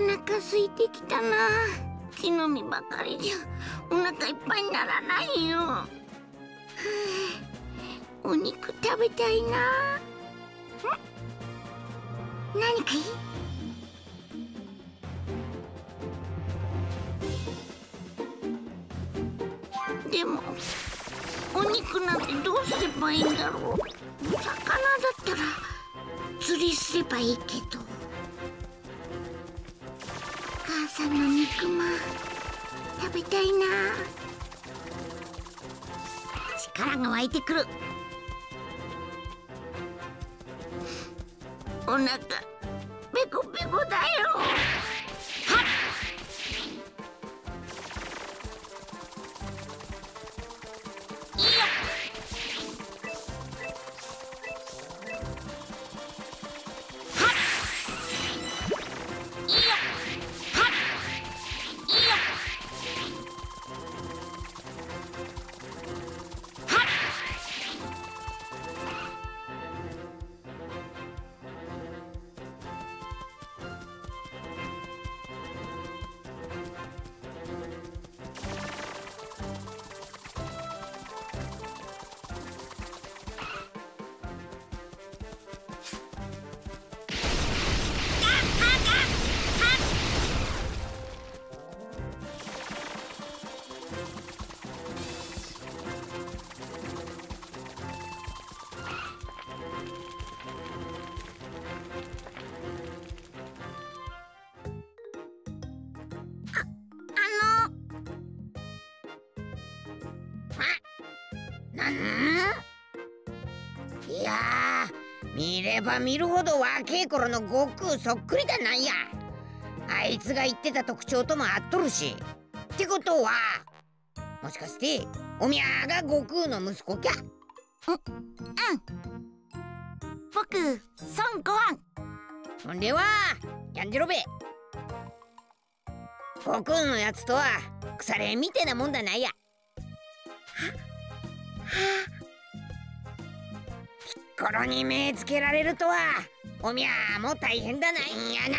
お腹空いてきたな。木の実ばかりじゃお腹いっぱいにならないよ。はあ、お肉食べたいな。ん？何かいい？でもお肉なんてどうすればいいんだろう。魚だったら釣りすればいいけど。母さんの肉まん食べたいな。力が湧いてくる。お腹ペコペコだよ。はっ、いやー、見れば見るほど若い頃の悟空そっくりだなんや。あいつが言ってた特徴とも合っとるし。ってことはもしかしておみゃーが悟空の息子きゃ？僕孫悟飯。そんではやんじろべ。悟空のやつとは腐れ縁みてえなもんだなんや。はあ、ピッコロに目つけられるとはおみゃーも大変だなんやな。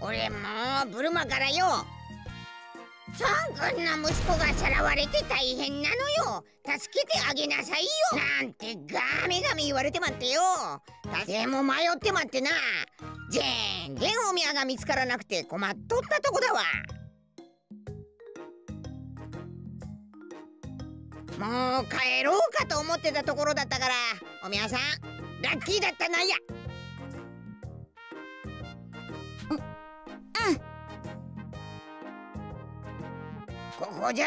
俺もうブルマからよ。孫君の息子がさらわれて大変なのよ。助けてあげなさいよなんてガメガメ言われてまってよ。誰も迷ってまってな。ぜんぜんおみゃーが見つからなくて困っとったとこだわ。もう帰ろうかと思ってたところだったから、おみやさんラッキーだったなんや。ここじゃ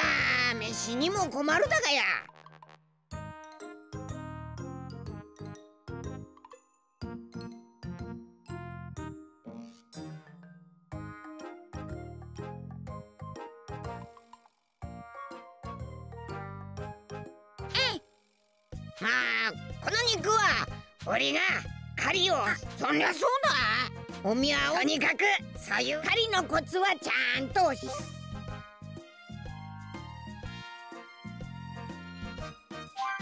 飯にも困るだがや。まあこの肉は俺が狩りを。そりゃそうだ。おみやをとにかくそういう狩りのコツはちゃんと教え。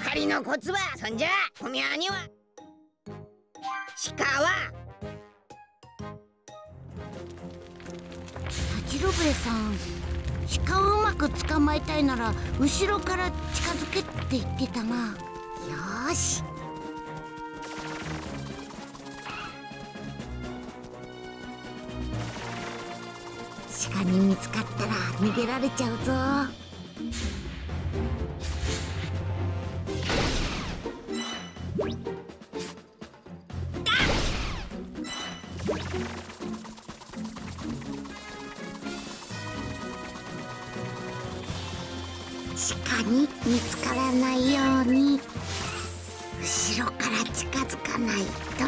狩りのコツはそんじゃおみやには鹿はタチロブレさん、鹿をうまく捕まえたいなら後ろから近づけって言ってたな。よし、鹿に見つかったら逃げられちゃうぞ。鹿に見つからないように後ろから近づかないと。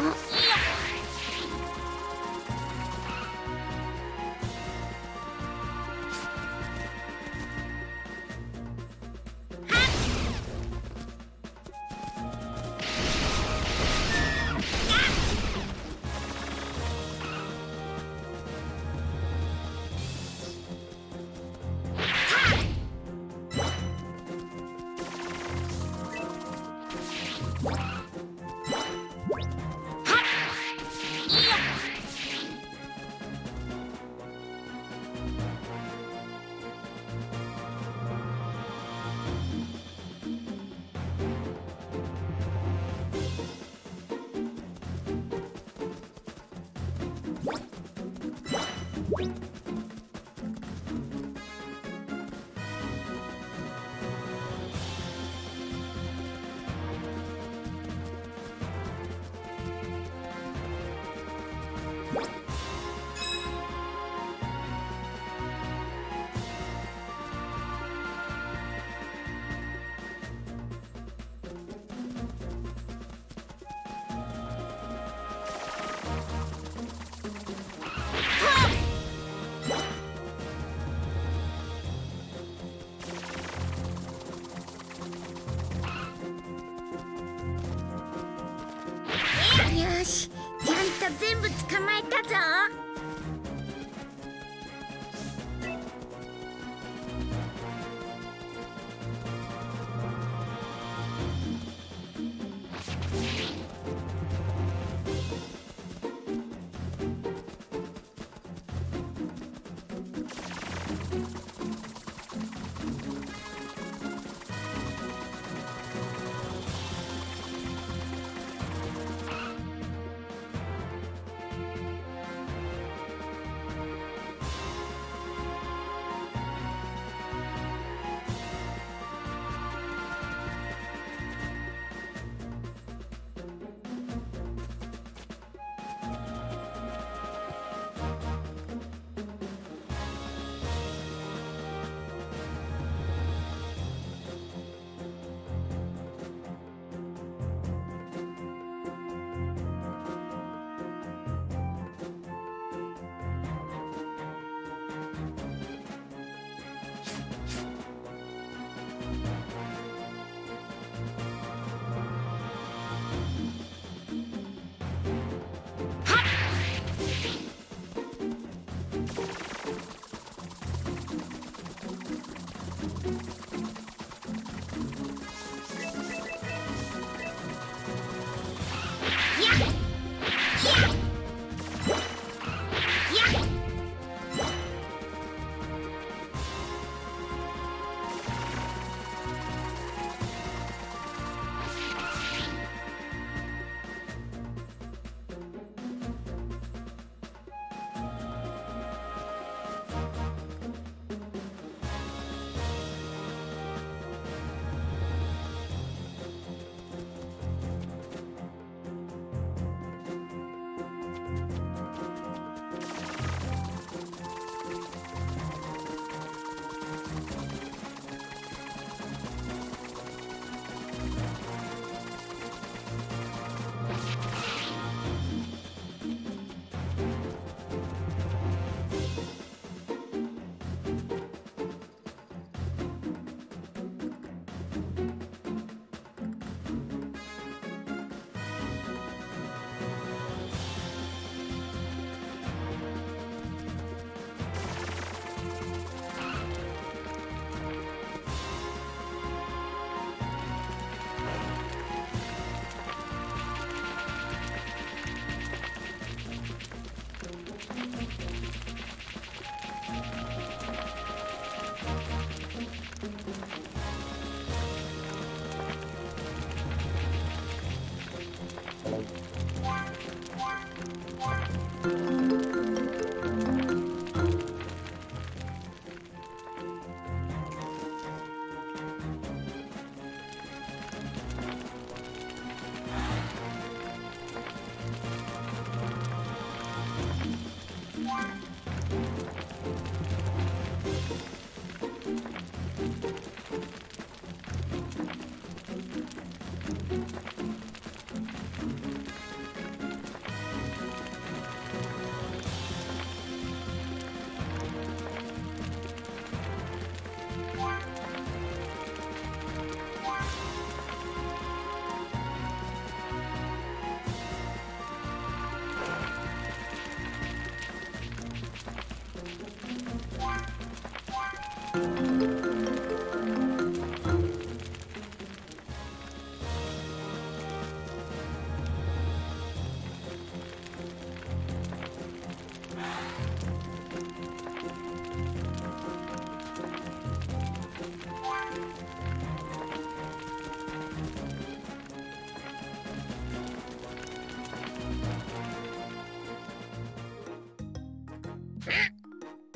し、ちゃんと全部捕まえたぞ。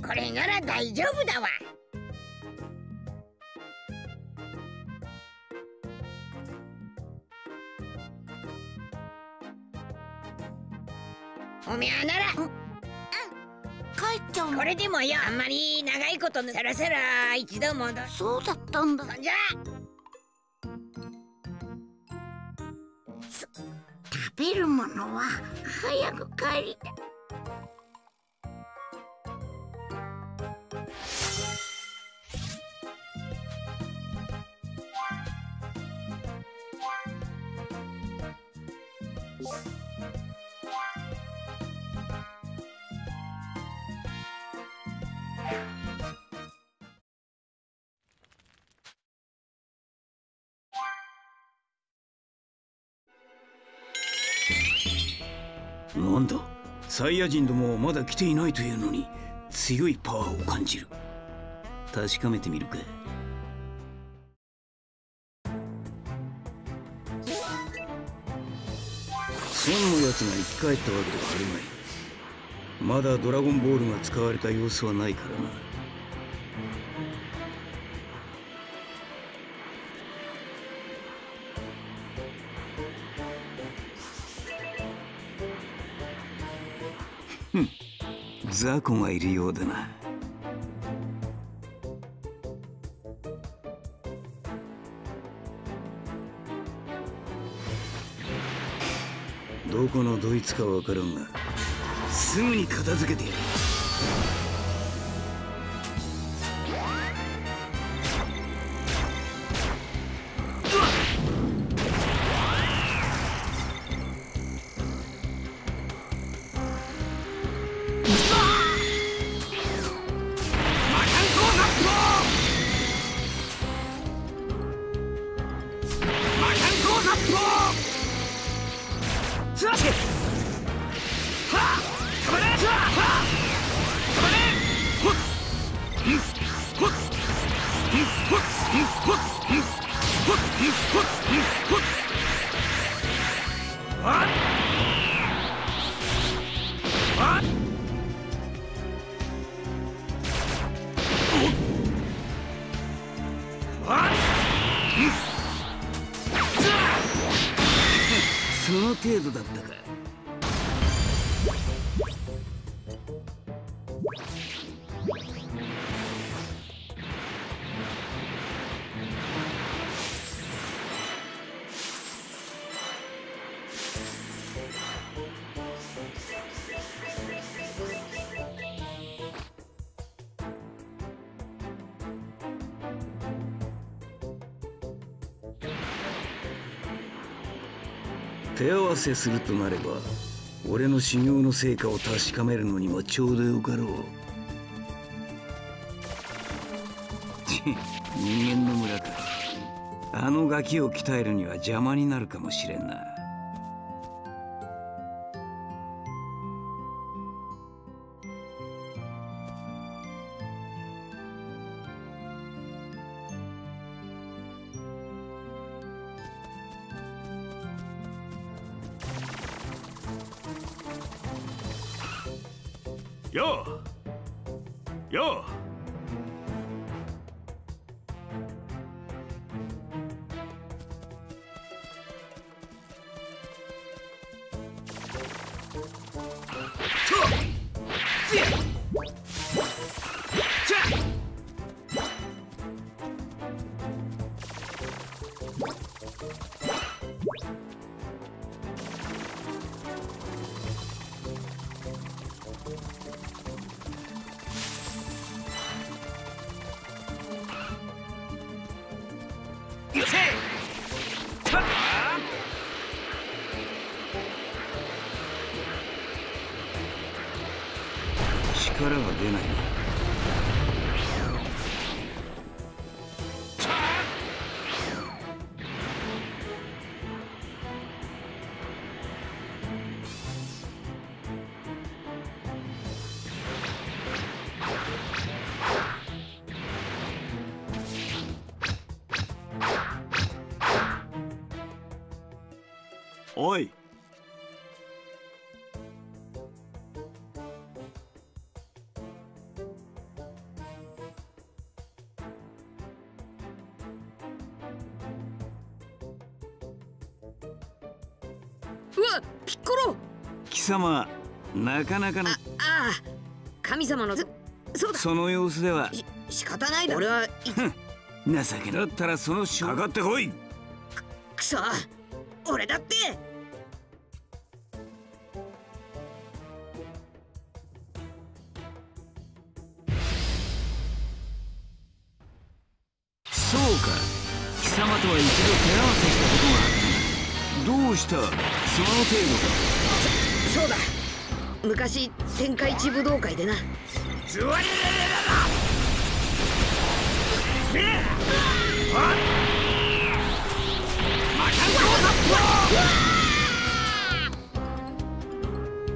これなら大丈夫だわ。おめえなら帰っちゃう。これでもよ、あんまり長いことさらさら一度戻る。そうだったんだ。そんじゃ食べるものは早く帰りたい。なんだ、サイヤ人どもはまだ来ていないというのに強いパワーを感じる。確かめてみるか。孫のやつが生き返ったわけではあるまい。まだドラゴンボールが使われた様子はないからな。雑魚がいるようだな。どこのどいつかわからんが、すぐに片付けてやる。その程度だったか。手合わせするとなれば、俺の修行の成果を確かめるのにはちょうどよかろう。人間の村か。あのガキを鍛えるには邪魔になるかもしれんな。力が出ないな。おい。ピッコロ、貴様、なかなかの。ああ、神様の。そうだ。その様子では。仕方ないだ。俺は。情けだったら、そのかかってこい。くそ、俺だって。そうか。貴様とは一度手合わせしたことがあった。どうした。その程度か。そうだ、昔天下一武道会でな。ズワリレレレララマカンコーザッポー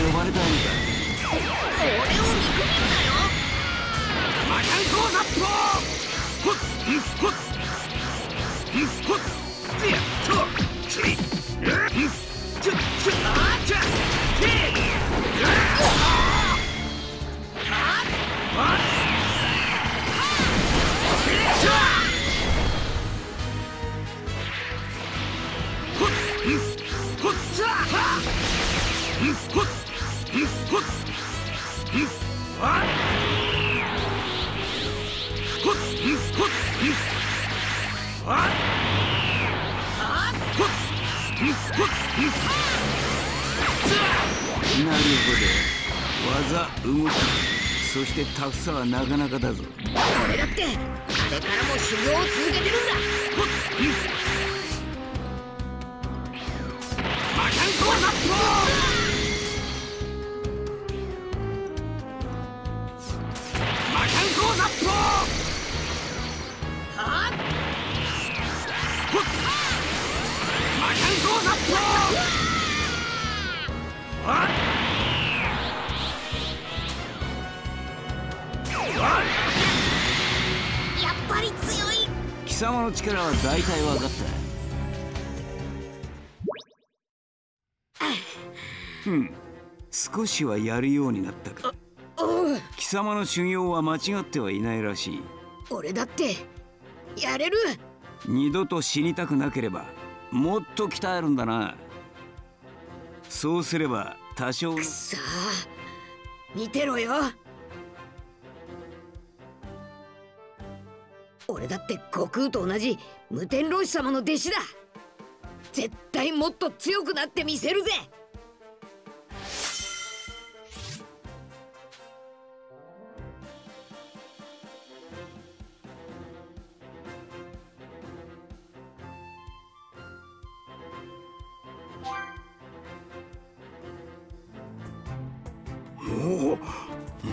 呼ばれたんだ。俺を見くびるなよ。魔漢光殺法。なるほど、技、動き、そしてタフさはなかなかだぞ。俺だって、あれからも修行を続けてるんだ。魔漢光殺法。魔漢光殺法。は魔漢光殺法。は貴様の力は大体分かった。少しはやるようになったか。貴様の修行は間違ってはいないらしい。俺だってやれる。二度と死にたくなければもっと鍛えるんだな。そうすれば多少。くそー、見てろよ。俺だって悟空と同じ無天老師様の弟子だ。絶対もっと強くなってみせるぜ。おお、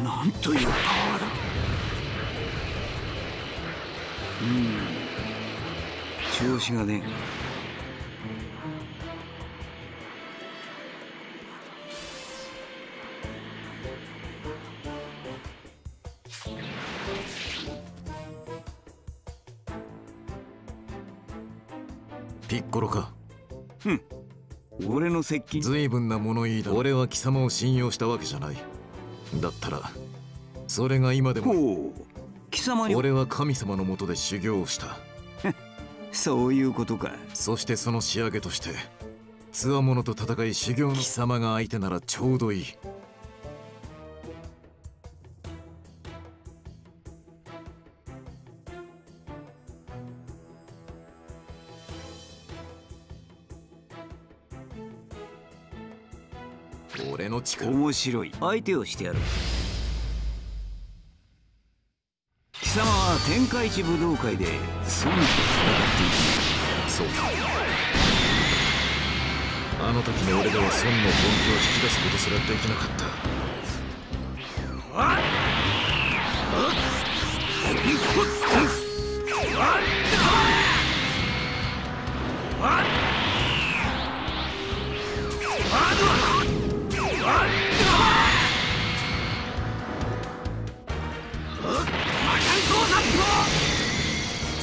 なんというパワーだ。調子がね。ピッコロか。俺の接近。随分な物言いだ。俺は貴様を信用したわけじゃない。だったらそれが今でも。ほう、貴様に。俺は神様のもとで修行をした。そういうことか。そしてその仕上げとして強者と戦い修行の。貴様が相手ならちょうどいい。俺の力。面白い。相手をしてやる。貴様は天下一武道会で孫と戦っていた。そうだ、あの時の俺では孫の本気を引き出すことすらできなかった。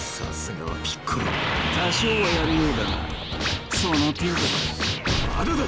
さすがはピッコロ。多少はやるようだがその程度だ。まだだ。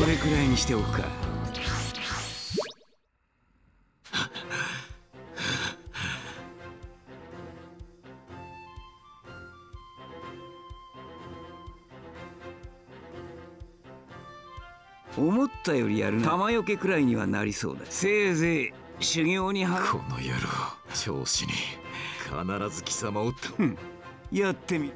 これくらいにしておくか。思ったよりやるな。玉よけくらいにはなりそうだ。せいぜい修行には。この野郎、調子に必ず貴様をとやってみ。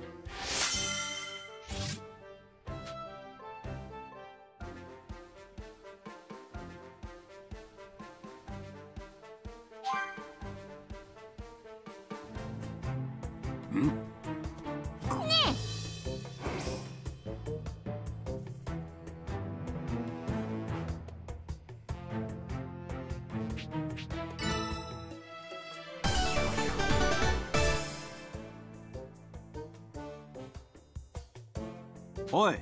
おい。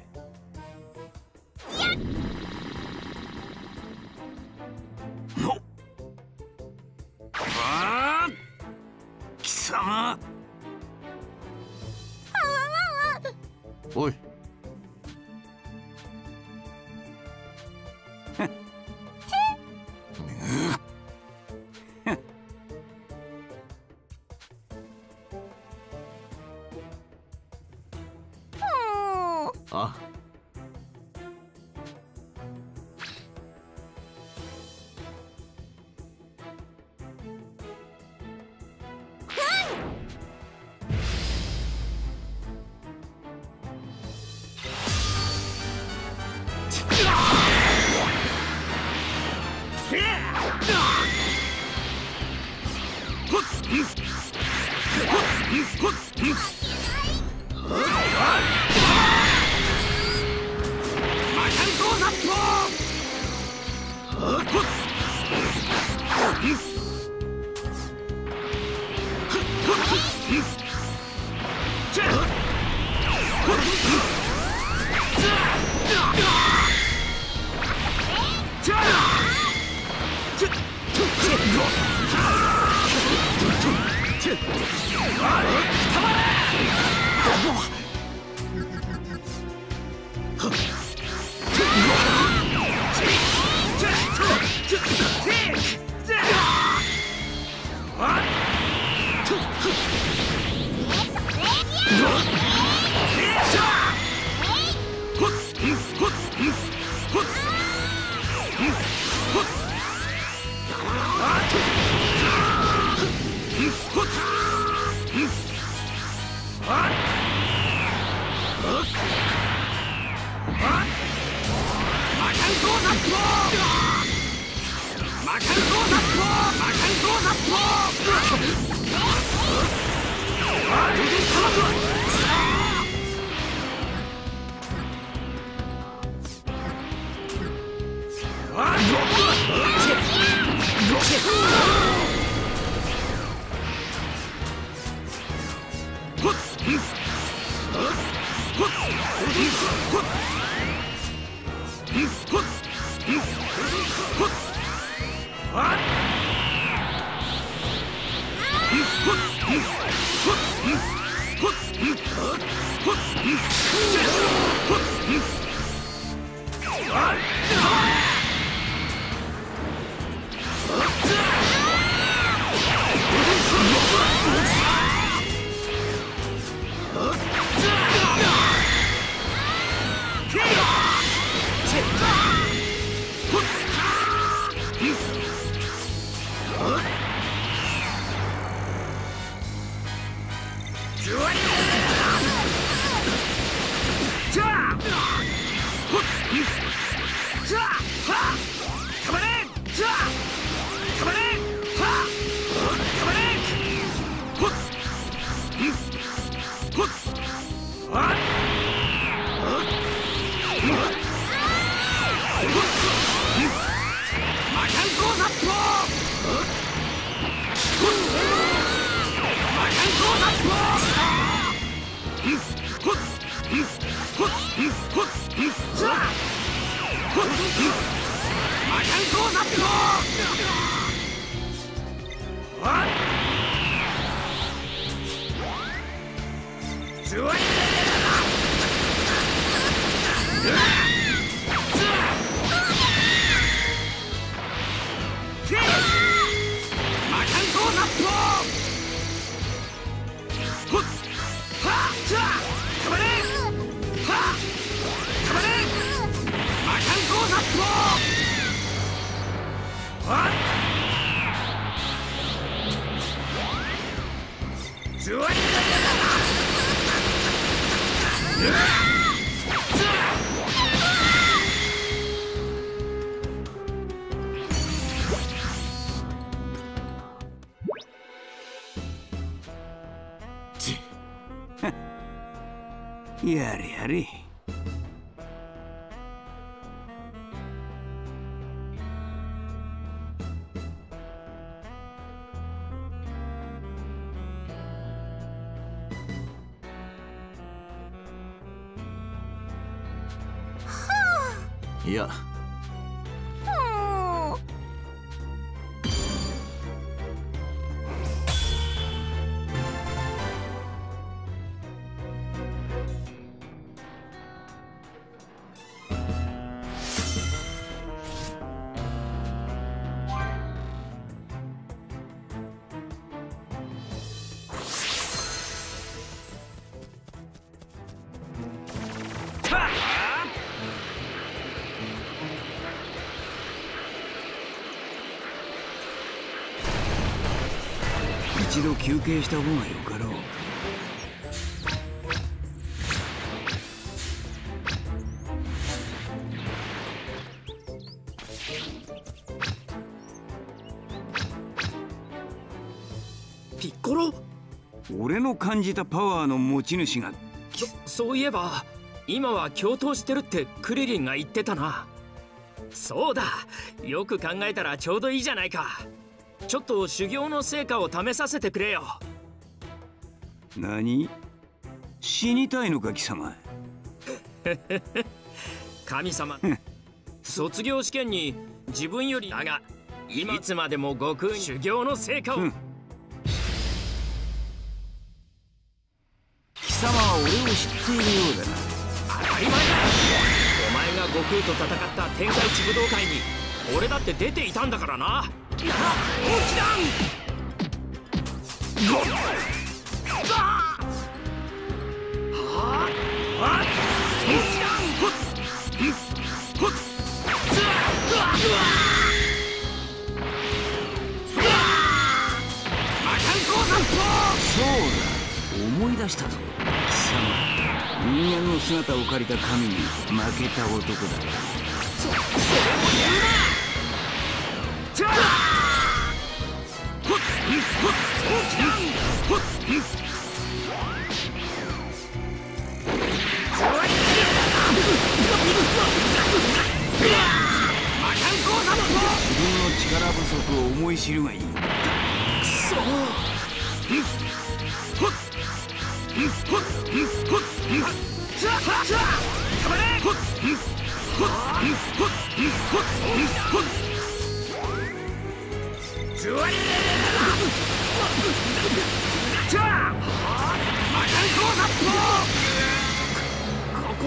貴様。おい。あやれやれ。いや。一度休憩した方がよかろう。ピッコロ？俺の感じたパワーの持ち主が。そういえば今は共闘してるってクリリンが言ってたな。そうだ、よく考えたらちょうどいいじゃないか。ちょっと修行の成果を試させてくれよ。何？死にたいのか貴様。神様。卒業試験に自分よりだが今いつまでも悟空修行の成果を。貴様は俺を知っているようだな。当たり前だ。お前が悟空と戦った天下一武道会に俺だって出ていたんだからな。なら大きそうだ、思い出したぞ。貴様、人間の姿を借りた神に負けた男だった。ここ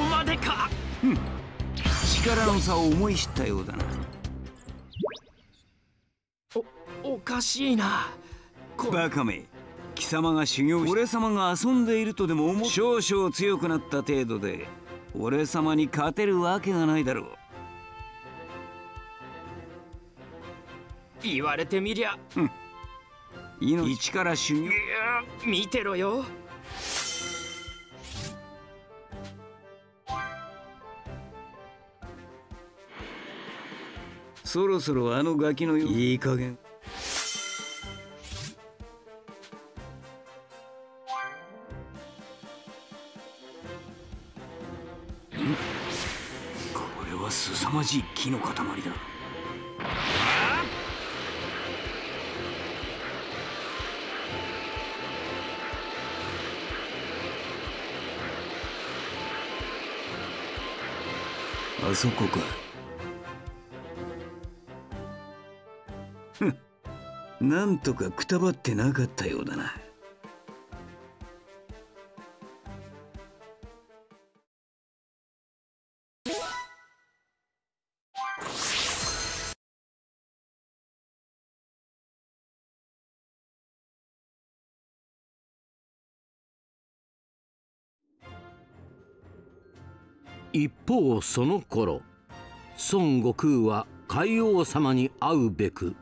までか。力の差を思い知ったようだな。おかしいな。バカめ、貴様が修行し俺様が遊んでいるとでも思う。少々強くなった程度で俺様に勝てるわけがないだろう。言われてみりゃ。一から修行。見てろよ。そろそろあのガキのようにいい加減。これは凄まじい木の塊だ。あそこか。なんとかくたばってなかったようだな。一方その頃、孫悟空は海王様に会うべく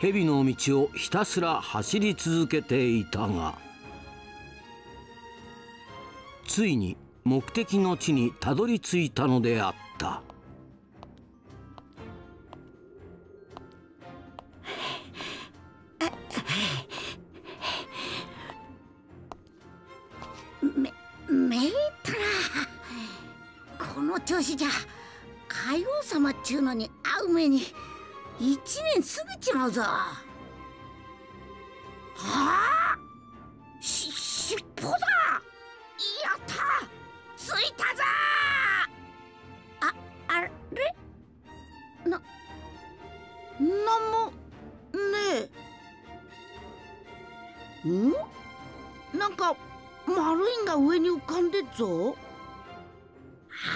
蛇の道をひたすら走り続けていたが、ついに目的の地にたどり着いたのであった。めいたらこの調子じゃ海王様っちゅうのに会う目に1年すぐちまうぞ。はあ、しっぽだ。やった、ついたぞ。あれなんもねえ。なんか丸いんが上に浮かんでっぞ。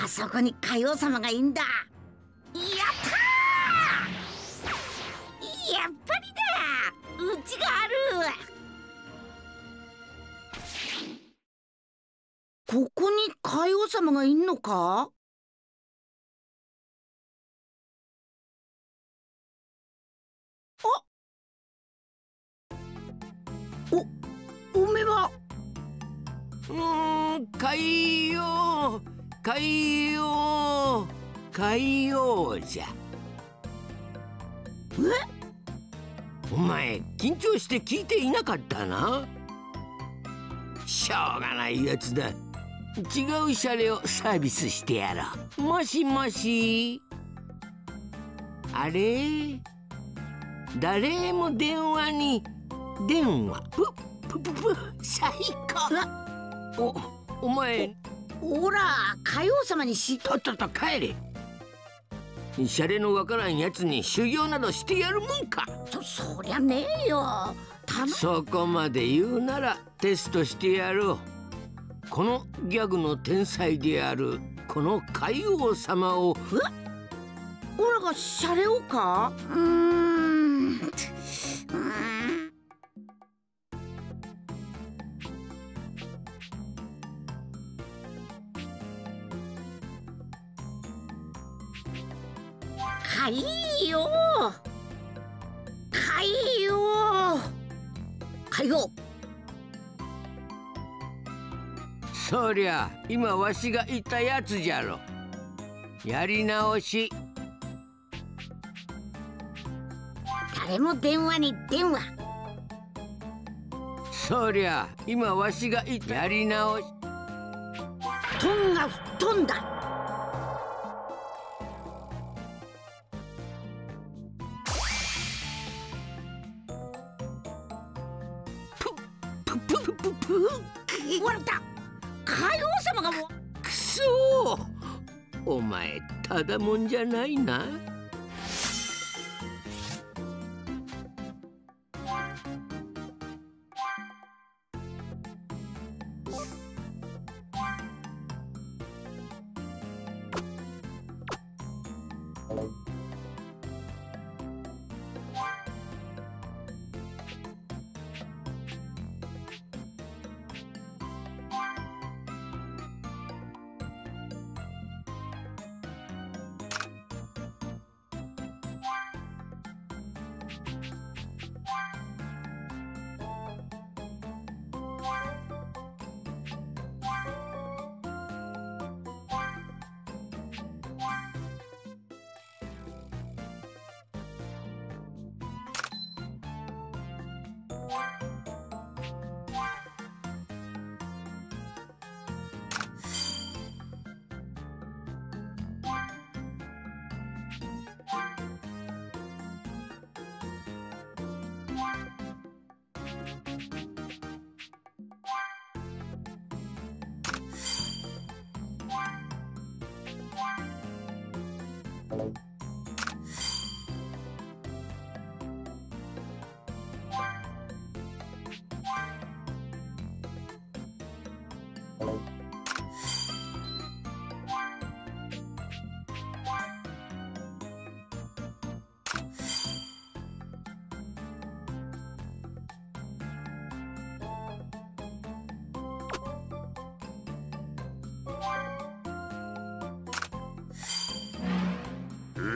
あそこに海王様がいんだ。やったー、やっぱりだ、うちがある。ここに海王様がいんのか。あ、おめは。海王じゃ。え、お前緊張して聞いていなかったな。しょうがないやつだ。違うシャレをサービスしてやろう。もしもし、あれ、誰も電話に電話。プ最高。お前ほら、海王様にとっとと帰れ。シャレのわからんやつに修行などしてやるもんか。そりゃねえよ。そこまで言うならテストしてやろう。このギャグの天才であるこの海王様を。オラがシャレをか。海王。そりゃ今わしが言ったやつじゃろ。やり直し。誰も電話に電話。そりゃ今わしが言った。やり直し。布団が布団だ。笑った。海王様がもう。くそー、お前ただもんじゃないな。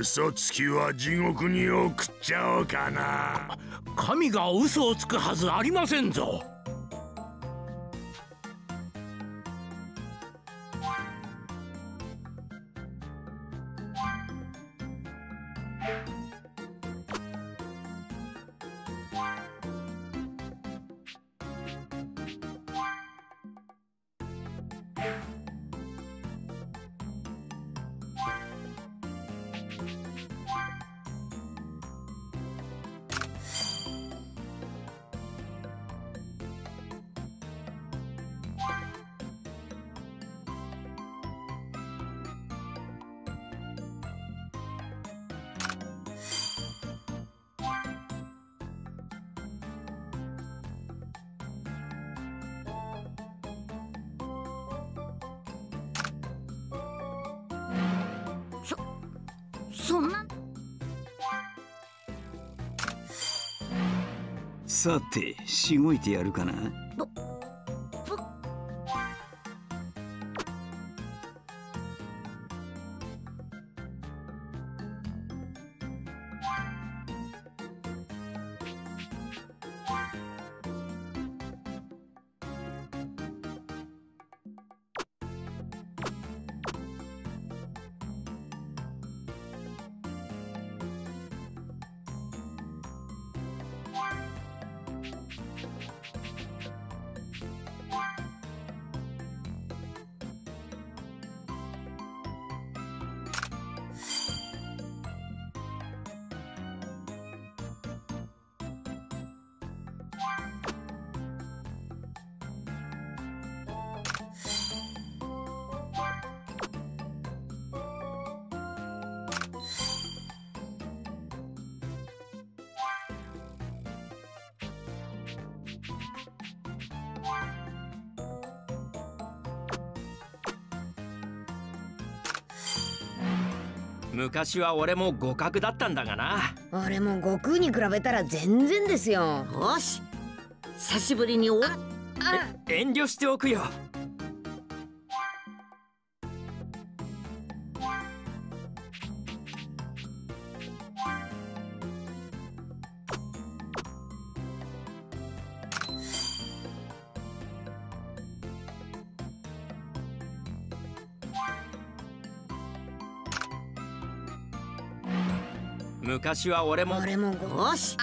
嘘つきは地獄に送っちゃおうかな。神が嘘をつくはずありませんぞ。そんな。さて、しごいてやるかな。昔は俺も互角だったんだがな。俺も悟空に比べたら全然ですよ。よし、久しぶりに遠慮しておくよ。昔は俺もよし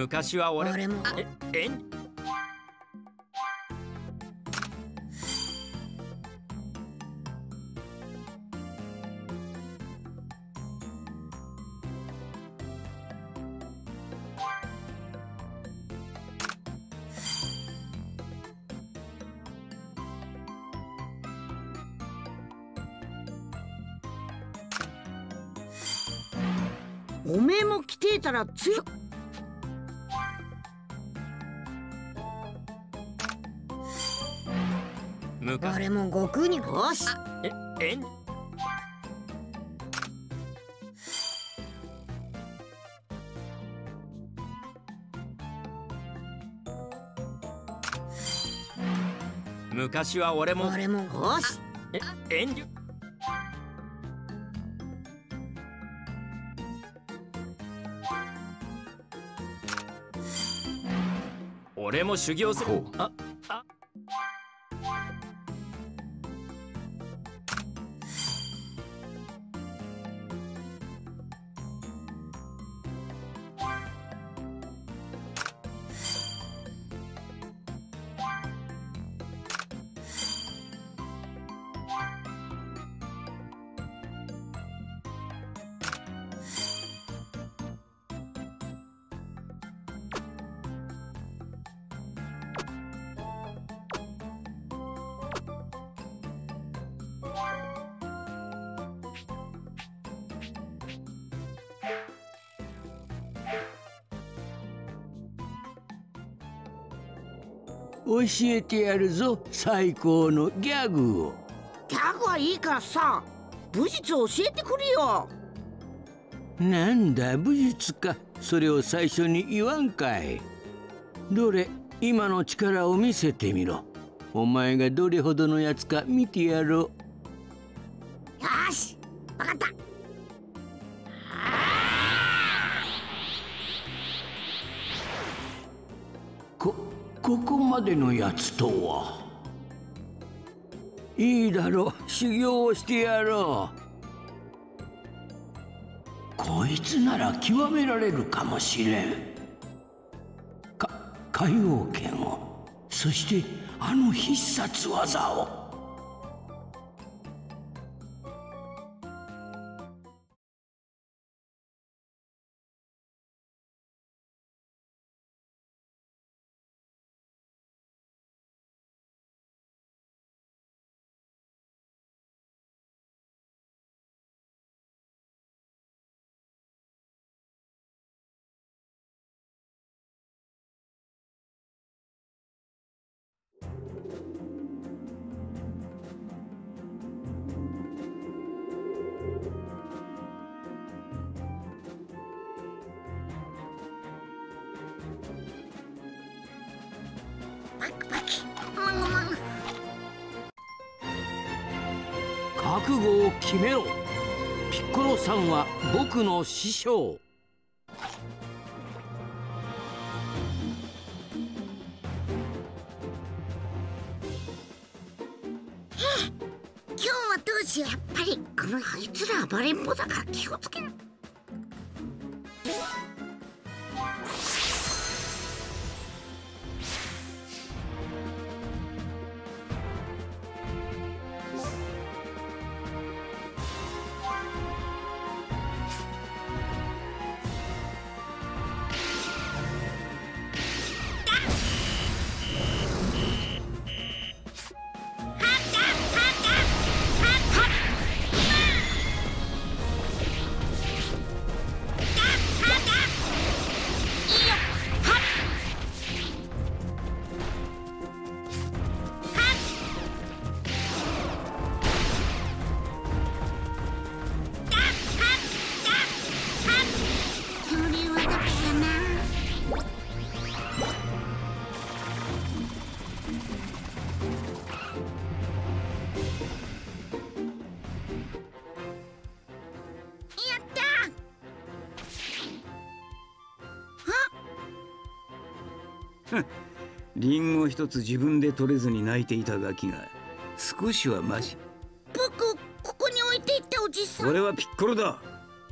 昔は俺もおめえも来ていたら強っ。俺も悟空にこうし昔は俺もこうし遠慮。俺も修行する。教えてやるぞ、最高のギャグを。ギャグはいいからさ、武術を教えてくれよ。なんだ武術か、それを最初に言わんかい。どれ、今の力を見せてみろ。お前がどれほどのやつか見てやろう。よし、わかった。ここまでのやつとは。いいだろう、修行をしてやろう。こいつなら極められるかもしれん。海王拳を、そしてあの必殺技を。覚悟を決めろ。ピッコロさんは僕の師匠。やっぱりこのあいつら暴れん坊だから気をつけん。リンゴ一つ自分で取れずに泣いていたガキが少しはマジ。僕ここに置いていったおじさん。俺はピッコロだ。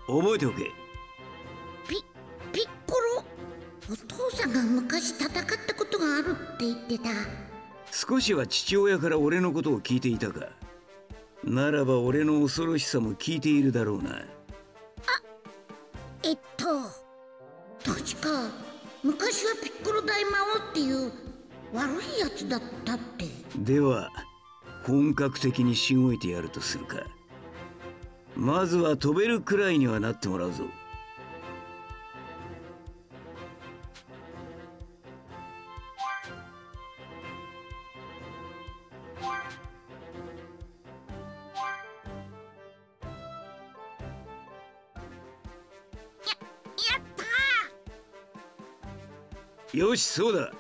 覚えておけ。ピッコロ。お父さんが昔戦ったことがあるって言ってた。少しは父親から俺のことを聞いていたか。ならば俺の恐ろしさも聞いているだろうな。あ、確か。昔はピッコロ大魔王っていう悪いやつだったって。では本格的にしごいてやるとするか。まずは飛べるくらいにはなってもらうぞ。よし、そうだ。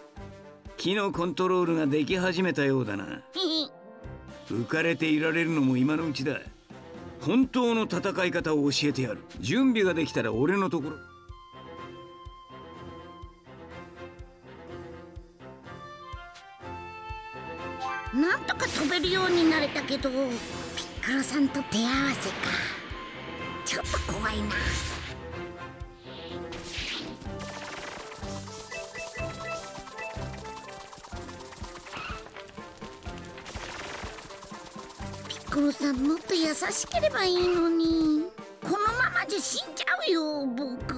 木のコントロールができ始めたようだな。浮かれていられるのも今のうちだ。本当の戦い方を教えてやる。準備ができたら俺のところ。なんとか飛べるようになれたけど、ピッコロさんと手合わせか。ちょっと怖いな。ピッコロさんもっと優しければいいのに。このままじゃ死んじゃうよ僕。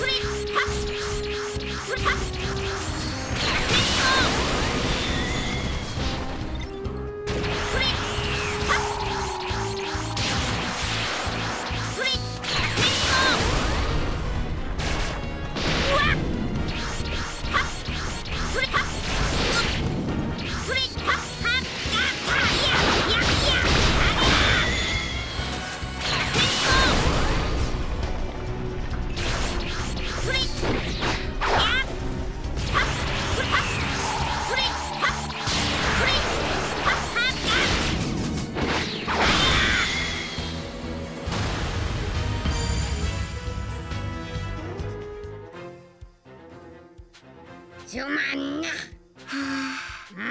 Free! つまんな。はあ、うん、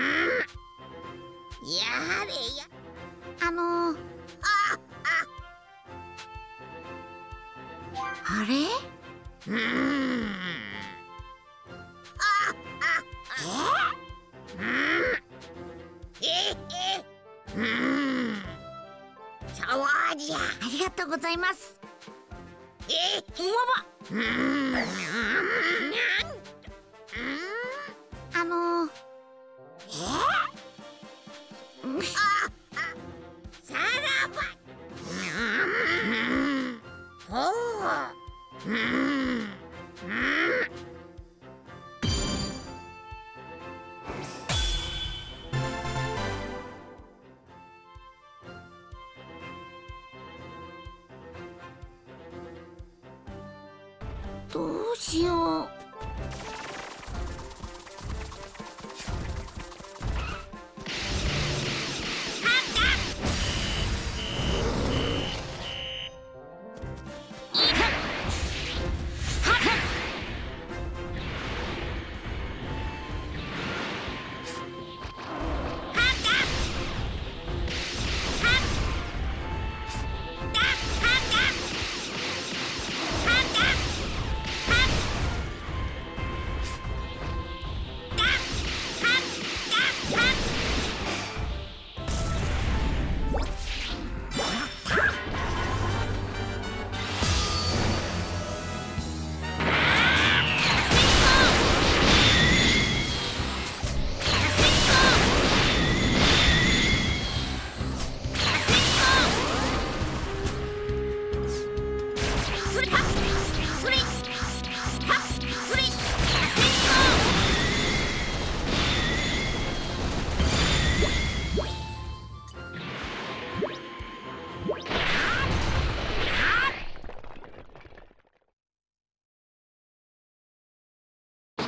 やはりやあれ、そうじゃ、ありがとうございます。うわわ、さらば。ほう、どうしよう。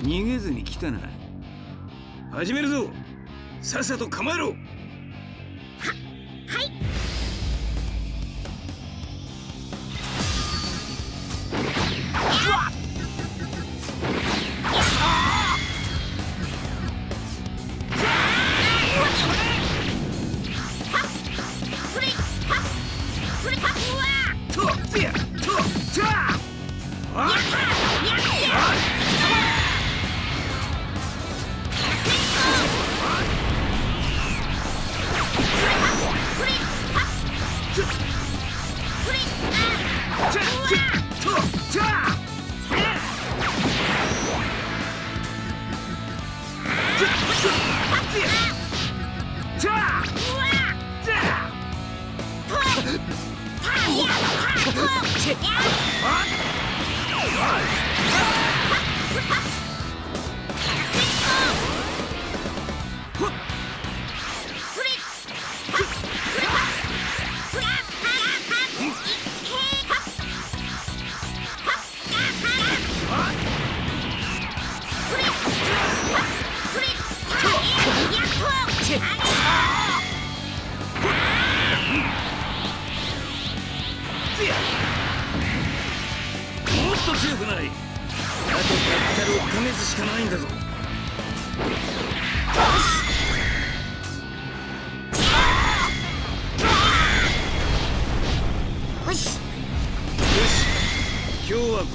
逃げずに来たな。始めるぞ。さっさと構えろ。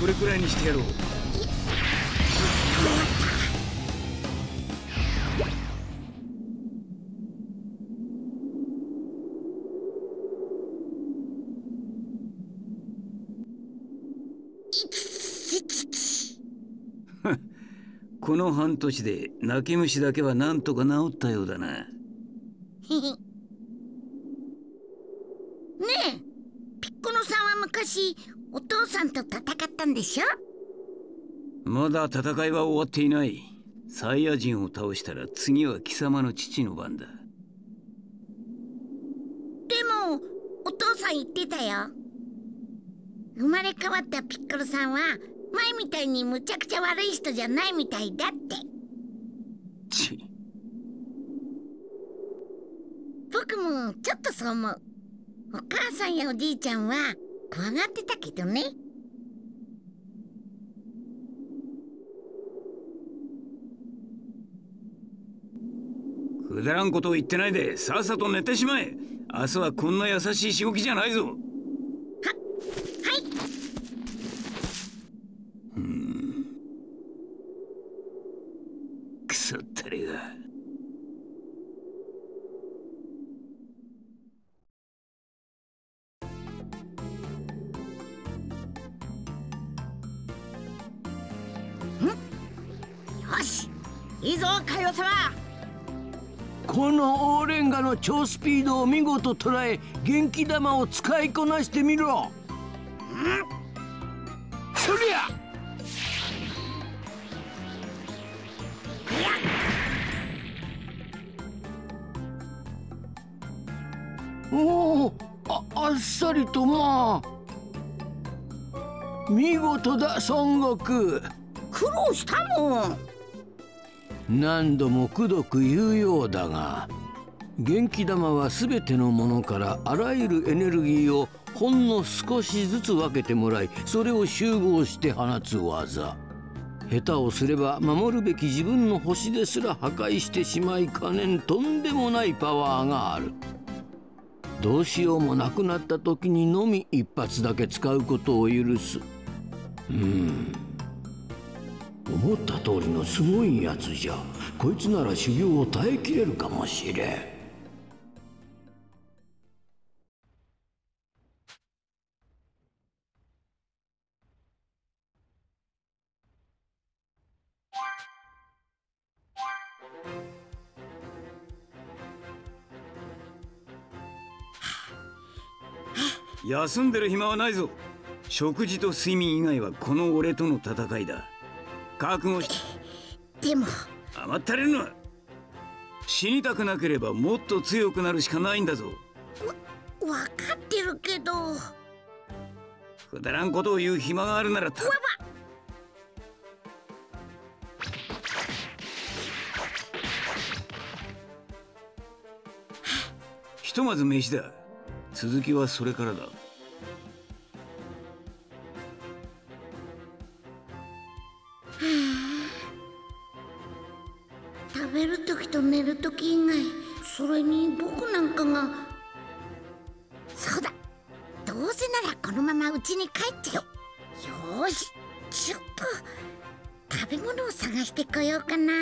これくらいにしてやろう。この半年で泣き虫だけはなんとか治ったようだな。ねえ、ピッコロさんは昔お父さんと戦ったんでしょ？まだ戦いは終わっていない。サイヤ人を倒したら次は貴様の父の番だ。でもお父さん言ってたよ。生まれ変わったピッコロさんは前みたいにむちゃくちゃ悪い人じゃないみたいだって。ちっ、僕もちょっとそう思う。お母さんやおじいちゃんは怖がってたけどね。くだらんことを言ってないでさっさと寝てしまえ。明日はこんな優しいしごきじゃないぞ。は、はい。くそったれが。よし、いいぞ海王様。このオーレンガの超スピードを見事捉え、元気玉を使いこなしてみろ。そりゃおお、あっさりと、まあ見事だ孫悟空。苦労したもん。何度もくどく言うようだが、元気玉は全てのものからあらゆるエネルギーをほんの少しずつ分けてもらい、それを集合して放つ技。下手をすれば守るべき自分の星ですら破壊してしまいかねん、とんでもないパワーがある。どうしようもなくなった時にのみ一発だけ使うことを許す。思った通りのすごいやつじゃ。こいつなら修行を耐えきれるかもしれん。休んでる暇はないぞ。食事と睡眠以外はこの俺との戦いだ。覚悟し。でも甘ったれるな。死にたくなければもっと強くなるしかないんだぞ。わかってるけど。くだらんことを言う暇があるならた。ひとまず飯だ。続きはそれからだ。寝る時以外、それに僕なんかが。そうだ、どうせならこのまま家に帰ってよ。よし、ちょっと食べ物を探してこようかな。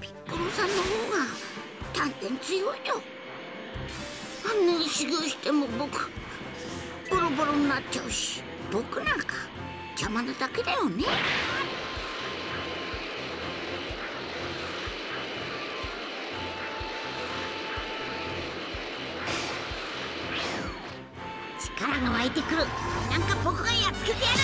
ピッコロさんの方が断然強いよ。あんなに修行しても僕ボロボロになっちゃうし、僕なんか邪魔なだけだよね。力が湧いてくる。なんか僕がやっつけてやる。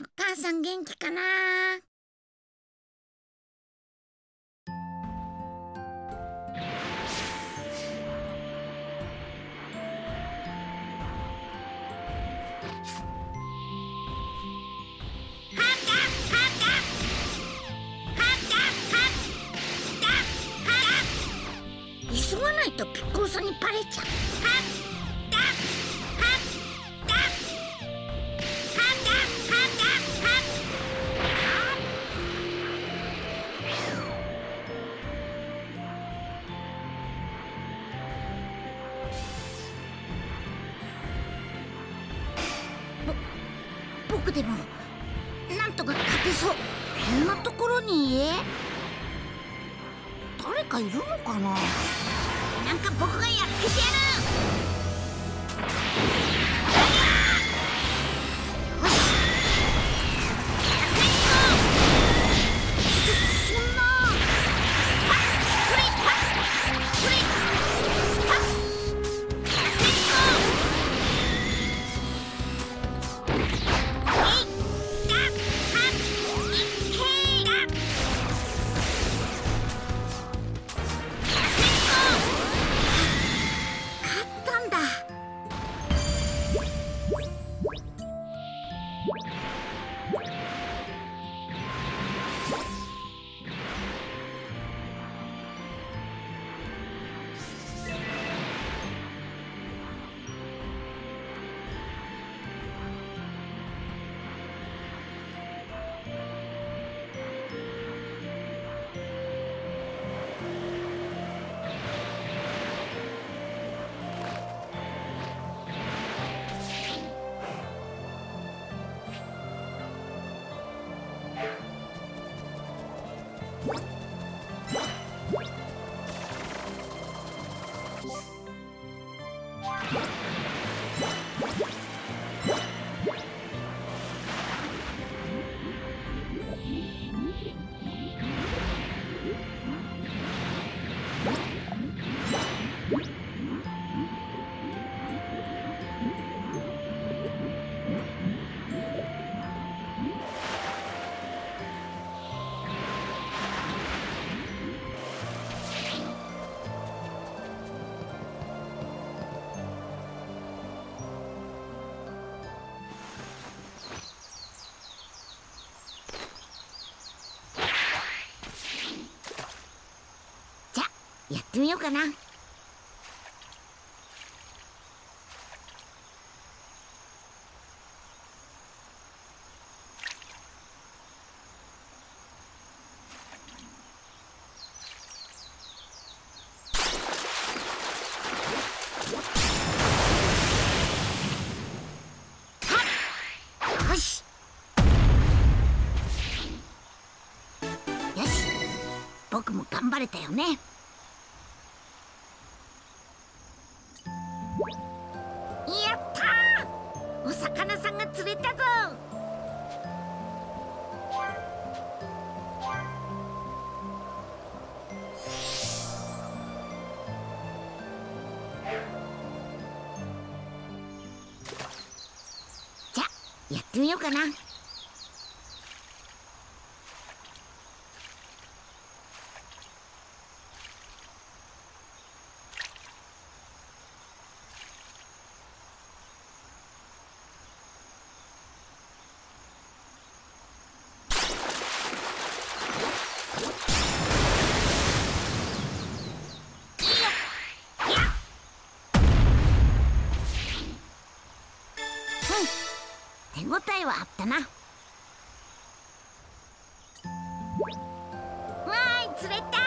お母さん元気かな。母ちゃん、母ちゃん。ないとピッコロさんにバレちゃう。僕でもなんとか勝てそう。こんなところに誰かいるのかな。なんか僕がやっつけてやる。よし、そんなやってみようかな。よし、僕も頑張れたよね。やってみようかな。手応えはあったな。わーい、釣れた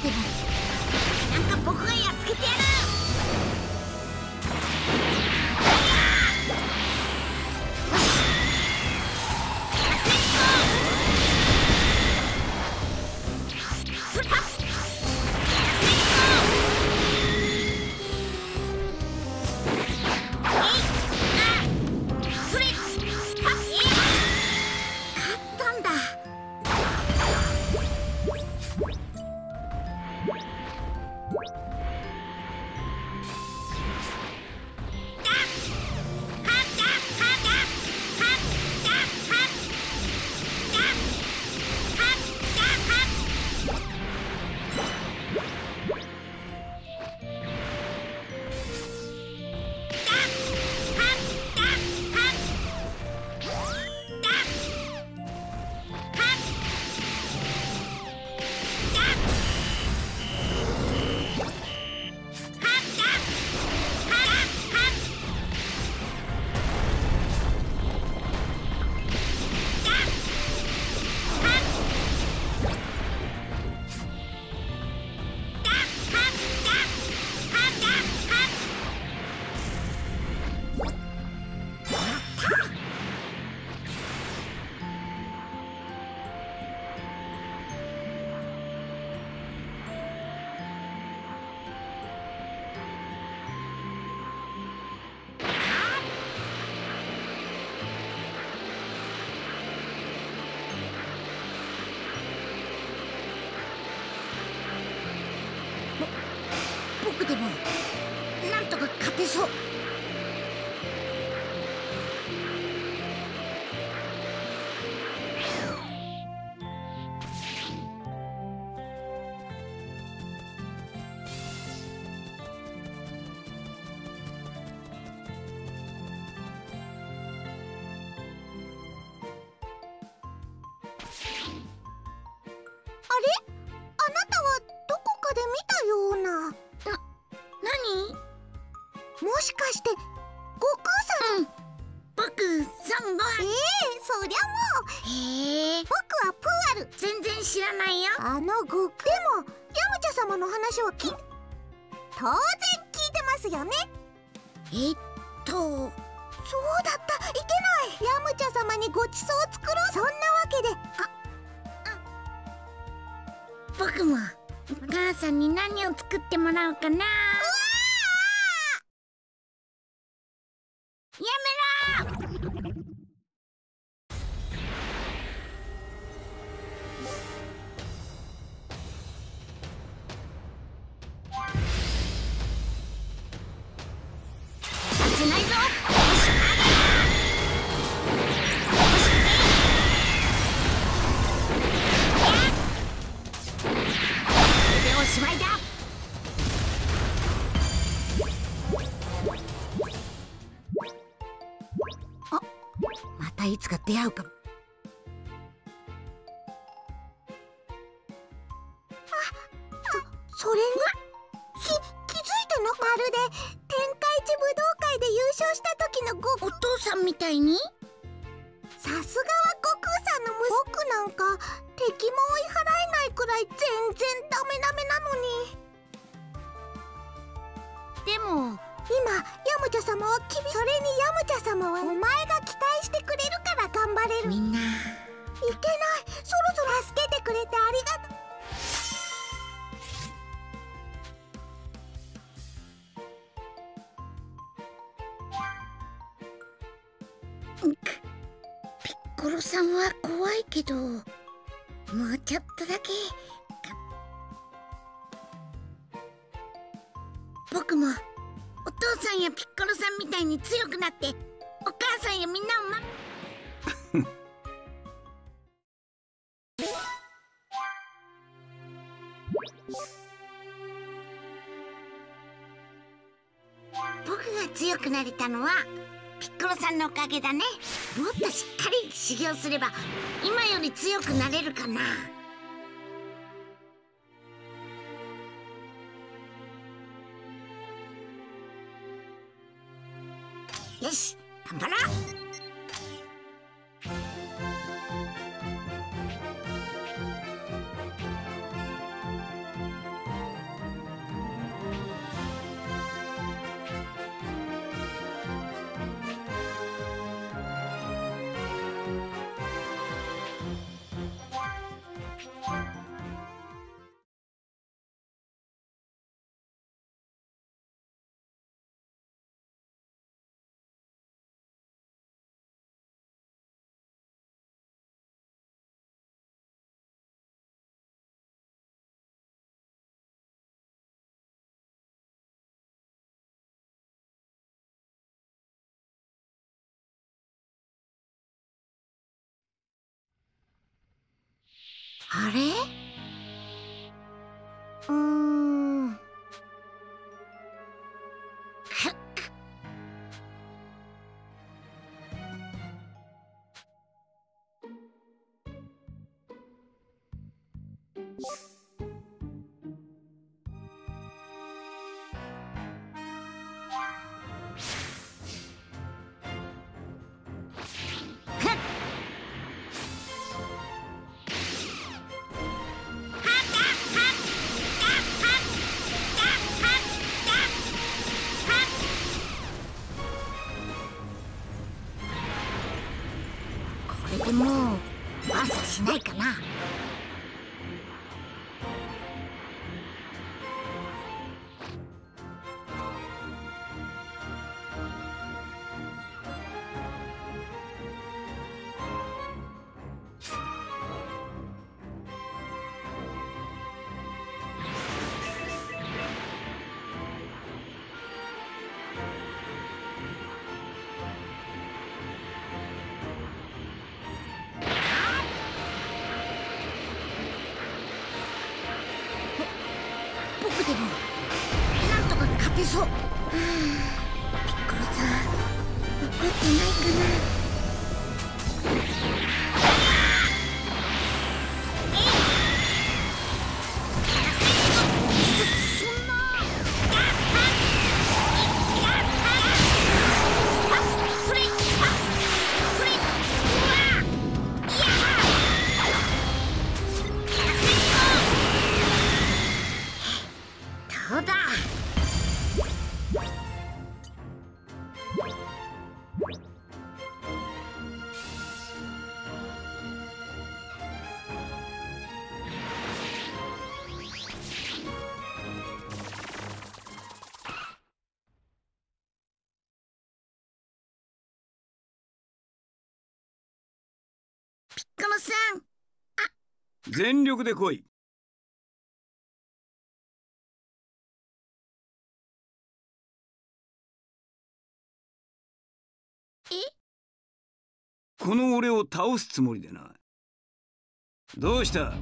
せてやる。なんか僕がやっつけてやる。でもなんとか勝てそう。あれ、あなたはどこかで見たような。もしかして悟空さん？僕孫悟飯。そりゃもう。僕はプーアル。全然知らないよ。あの悟空。でもヤムチャ様の話は当然聞いてますよね。そうだった、いけない。ヤムチャ様にごちそうを作ろう。そんなわけで僕もお母さんに何を作ってもらおうかな。やめろー！させないぞ！いつか出会うかも。それに気づいてなかった。まるで天下一武道会で優勝した時のお父さんみたいに。さすがは悟空さんの息子。僕なんか敵も追い払えないくらい全然ダメダメなのに。でも今ヤムチャ様はそれにヤムチャ様はお前が期待してくれるから頑張れる。みんな、いけない、そろそろ助けてくれてありがとう。ピッコロさんは怖いけど、もうちょっとだけ僕も。お父さんやピッコロさんみたいに強くなって、お母さんやみんなを僕が強くなれたのはピッコロさんのおかげだね。もっとしっかり修行すれば今より強くなれるかな。よし、頑張ろう。あれ？全力で来い。この俺を倒すつもりでな。どうした？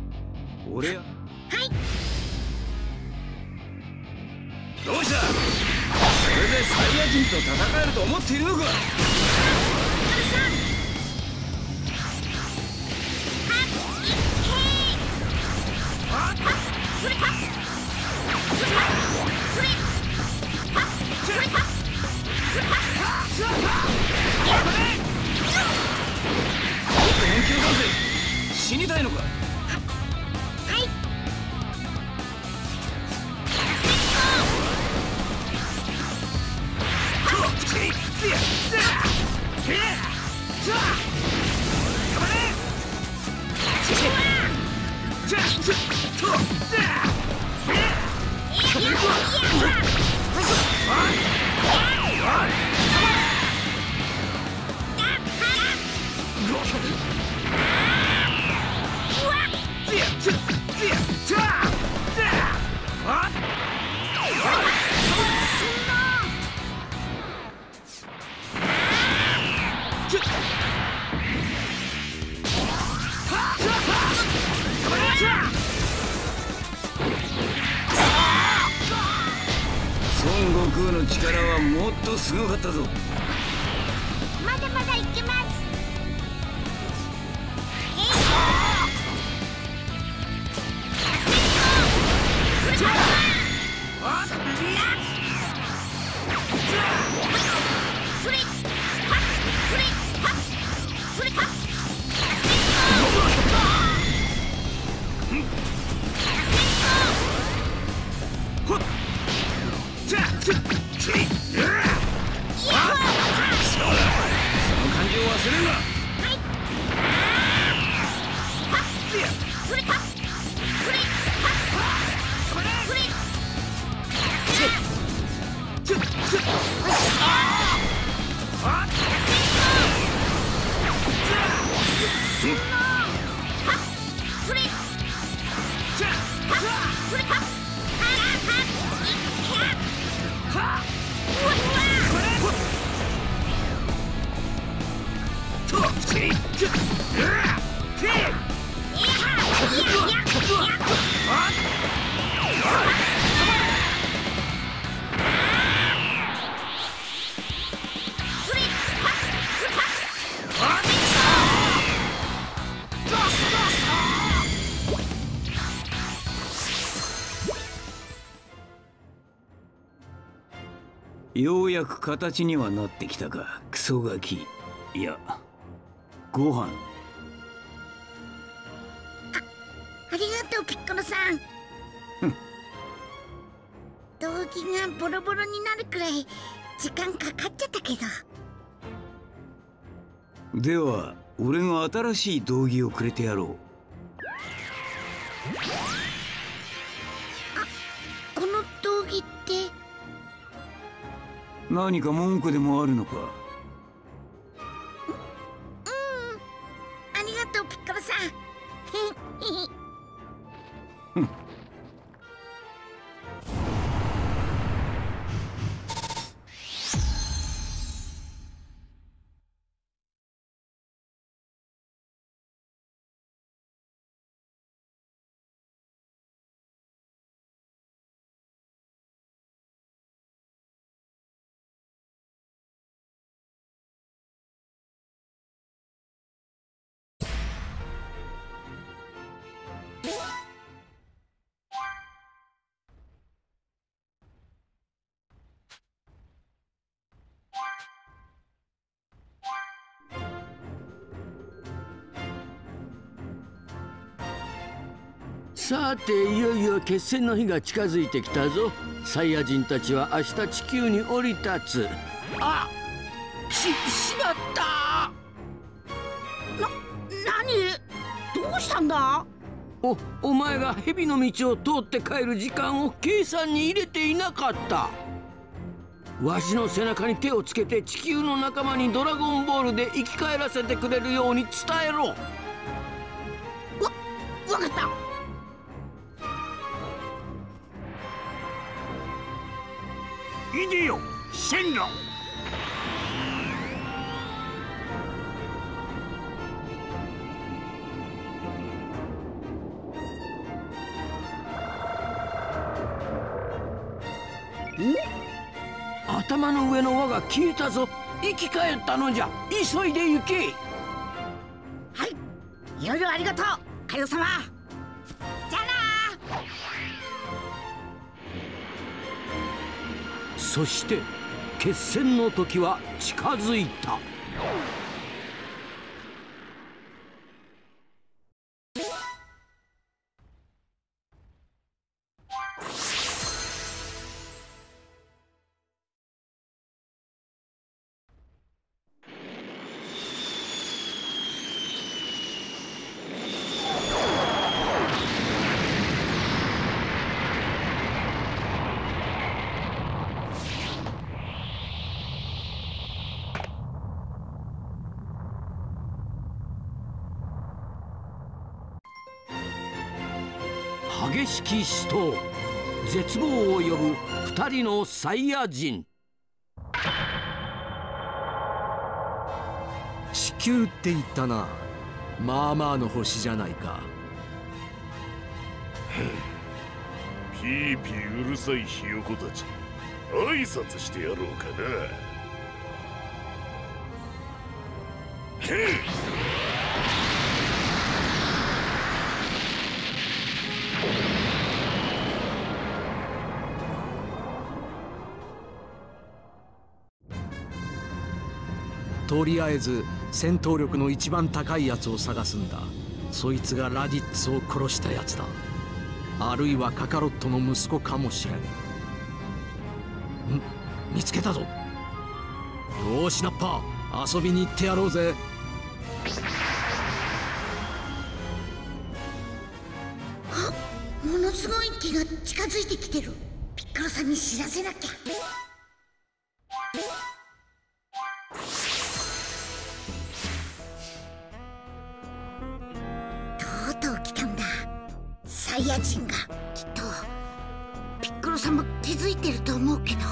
俺や。はい。どうした？それでサイヤ人と戦えると思っているのか？死にたいのか？僕の力はもっとすごかったぞ。まだまだいけます。その感情を忘れるな。ようやく形にはなってきたか、クソガキ。いや、ご飯。ありがとう、ピッコロさん。動機がボロボロになるくらい時間かかっちゃったけど。では、俺が新しい道着をくれてやろう。あ、この道着って何か文句でもあるのか？ありがとう、ピッコロさん。さて、いよいよ決戦の日が近づいてきたぞ。サイヤ人たちは明日地球に降り立つ。あっ、しまった。何どうしたんだ？お前が蛇の道を通って帰る時間を計算に入れていなかった。わしの背中に手をつけて地球の仲間にドラゴンボールで生き返らせてくれるように伝えろ。わかった。いでよ、線路。頭の上の輪が消えたぞ。生き返ったのじゃ。急いで行け。はい、いろいろありがとう、カヨ様。じゃあな。そして決戦の時は近づいた。激しき死闘、絶望を呼ぶ2人のサイヤ人。地球って言ったな。まあまあの星じゃないか。ピーピーうるさいひよこたち、挨拶してやろうかな。へい。とりあえず戦闘力の一番高いやつを探すんだ。そいつがラディッツを殺したやつだ。あるいはカカロットの息子かもしれん。見つけたぞ。よーし、ナッパー、遊びに行ってやろうぜ。あ、ものすごい気が近づいてきてる。ピッコロさんに知らせなきゃ。サイヤ人がきっとピッコロさんも気づいてると思うけど。